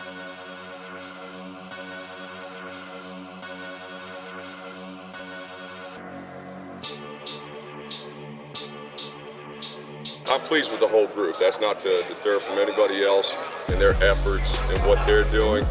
I'm pleased with the whole group. That's not to deter from anybody else and their efforts and what they're doing.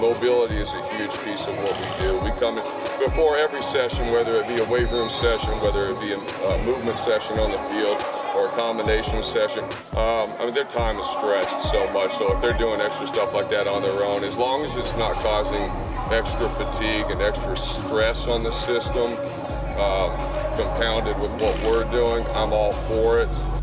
Mobility is a huge piece of what we do. We come in before every session, whether it be a weight room session, whether it be a movement session on the field, or a combination session. Their time is stretched so much, so if they're doing extra stuff like that on their own, as long as it's not causing extra fatigue and extra stress on the system, compounded with what we're doing, I'm all for it.